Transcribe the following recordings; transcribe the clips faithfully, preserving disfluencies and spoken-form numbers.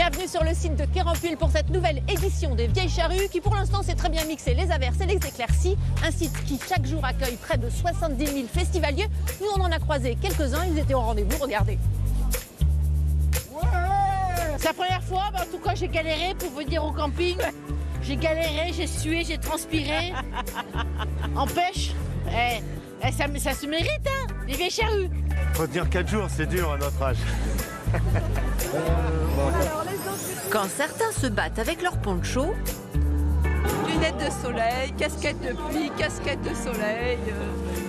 Bienvenue sur le site de Kerampuil pour cette nouvelle édition des Vieilles Charrues qui pour l'instant s'est très bien mixée les averses et les éclaircies. Un site qui chaque jour accueille près de soixante-dix mille festivaliers. Nous on en a croisé quelques-uns, ils étaient au rendez-vous, regardez. C'est la première fois, bah en tout cas j'ai galéré pour venir au camping. J'ai galéré, j'ai sué, j'ai transpiré. Empêche, eh, eh, ça, ça se mérite, hein, les Vieilles Charrues. Faut tenir quatre jours, c'est dur à notre âge. Quand certains se battent avec leur poncho, lunettes de soleil, casquette de pluie, casquette de soleil,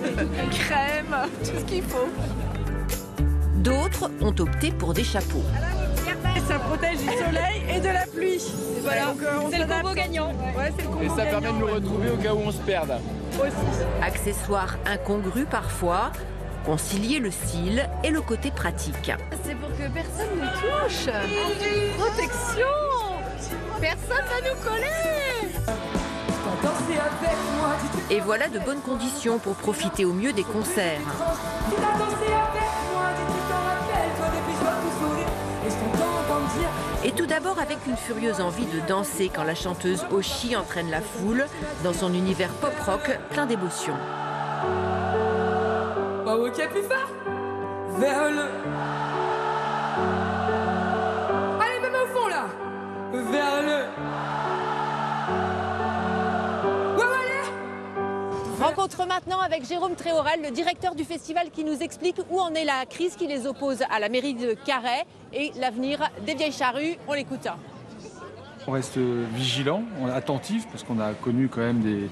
euh, crème, tout ce qu'il faut. D'autres ont opté pour des chapeaux. Ça protège du soleil et de la pluie. Voilà, c'est le combo gagnant. Ouais, c'est le combo gagnant. Et ça permet de nous retrouver au cas où on se perde. Aussi. Accessoires incongrus parfois, concilier le style et le côté pratique. C'est pour que personne ne touche. Protection. Personne va nous coller. Et voilà de bonnes conditions pour profiter au mieux des concerts. Et tout d'abord avec une furieuse envie de danser quand la chanteuse Hoshi entraîne la foule dans son univers pop-rock plein d'émotions. Waouh, ok, plus fort. Vers le... Allez, même au fond, là. Vers le... Ouais, allez. Rencontre maintenant avec Jérôme Tréhorel, le directeur du festival qui nous explique où en est la crise qui les oppose à la mairie de Carhaix et l'avenir des Vieilles Charrues. On l'écoute. On reste vigilant, attentif, parce qu'on a connu quand même des...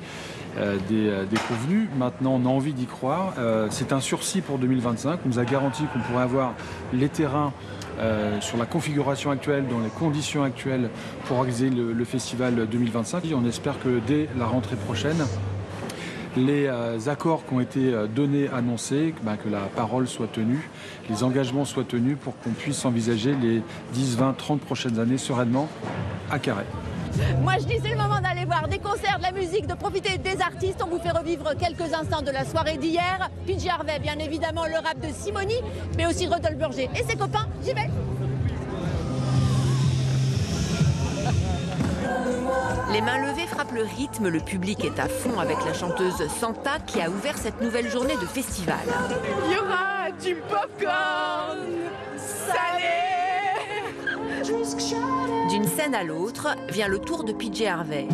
Euh, des, euh, des convenus. Maintenant, on a envie d'y croire. Euh, c'est un sursis pour deux mille vingt-cinq. On nous a garanti qu'on pourrait avoir les terrains euh, sur la configuration actuelle, dans les conditions actuelles, pour organiser le, le festival deux mille vingt-cinq. Et on espère que dès la rentrée prochaine, les euh, accords qui ont été donnés, annoncés, ben, que la parole soit tenue, les engagements soient tenus pour qu'on puisse envisager les dix, vingt, trente prochaines années sereinement à Carhaix. Moi je dis c'est le moment d'aller voir des concerts, de la musique, de profiter des artistes. On vous fait revivre quelques instants de la soirée d'hier. P J Harvey, bien évidemment, le rap de Simoni, mais aussi Rudolf Berger et ses copains. J'y vais. Les mains levées frappent le rythme, le public est à fond avec la chanteuse Santa qui a ouvert cette nouvelle journée de festival. Il y aura du popcorn salé. D'une scène à l'autre, vient le tour de P J Harvey.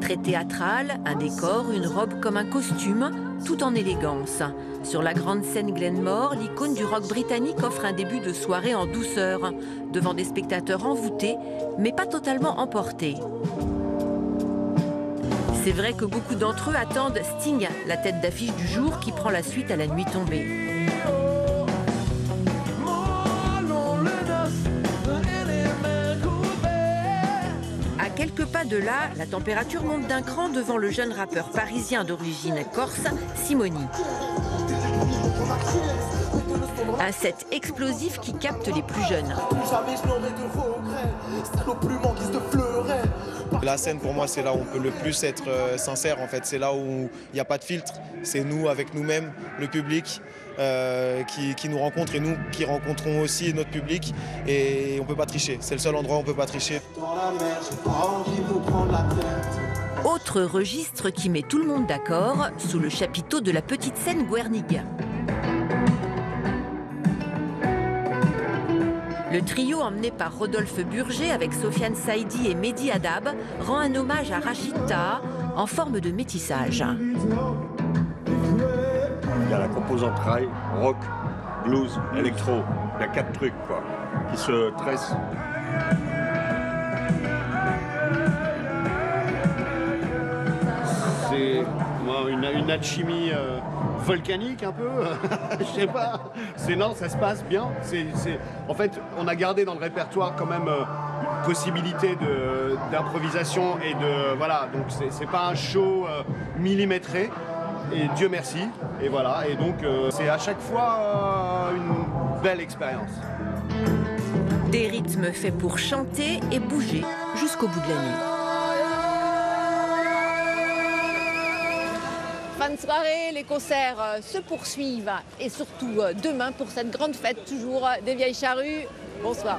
Très théâtral, un décor, une robe comme un costume, tout en élégance. Sur la grande scène Glenmore, l'icône du rock britannique offre un début de soirée en douceur, devant des spectateurs envoûtés, mais pas totalement emportés. C'est vrai que beaucoup d'entre eux attendent Sting, la tête d'affiche du jour qui prend la suite à la nuit tombée. Quelques pas de là, la température monte d'un cran devant le jeune rappeur parisien d'origine corse, Simoni. Un set explosif qui capte les plus jeunes. La scène pour moi c'est là où on peut le plus être sincère en fait, c'est là où il n'y a pas de filtre, c'est nous avec nous-mêmes, le public euh, qui, qui nous rencontre et nous qui rencontrons aussi notre public et on ne peut pas tricher, c'est le seul endroit où on ne peut pas tricher. Autre registre qui met tout le monde d'accord, sous le chapiteau de la petite scène Guernig. Le trio emmené par Rudolf Berger avec Sofiane Saidi et Mehdi Hadab rend un hommage à Rachida en forme de métissage. Il y a la composante rail, rock, blues, électro. Il y a quatre trucs quoi, qui se tressent. C'est une, une alchimie euh, volcanique un peu, je sais pas, c'est non, ça se passe bien. C'est, c'est... En fait, on a gardé dans le répertoire quand même euh, une possibilité d'improvisation et de... Voilà, donc c'est pas un show euh, millimétré, et Dieu merci, et voilà, et donc euh, c'est à chaque fois euh, une belle expérience. Des rythmes faits pour chanter et bouger jusqu'au bout de la nuit. fin de soirée, les concerts se poursuivent et surtout demain pour cette grande fête toujours des Vieilles Charrues. Bonsoir.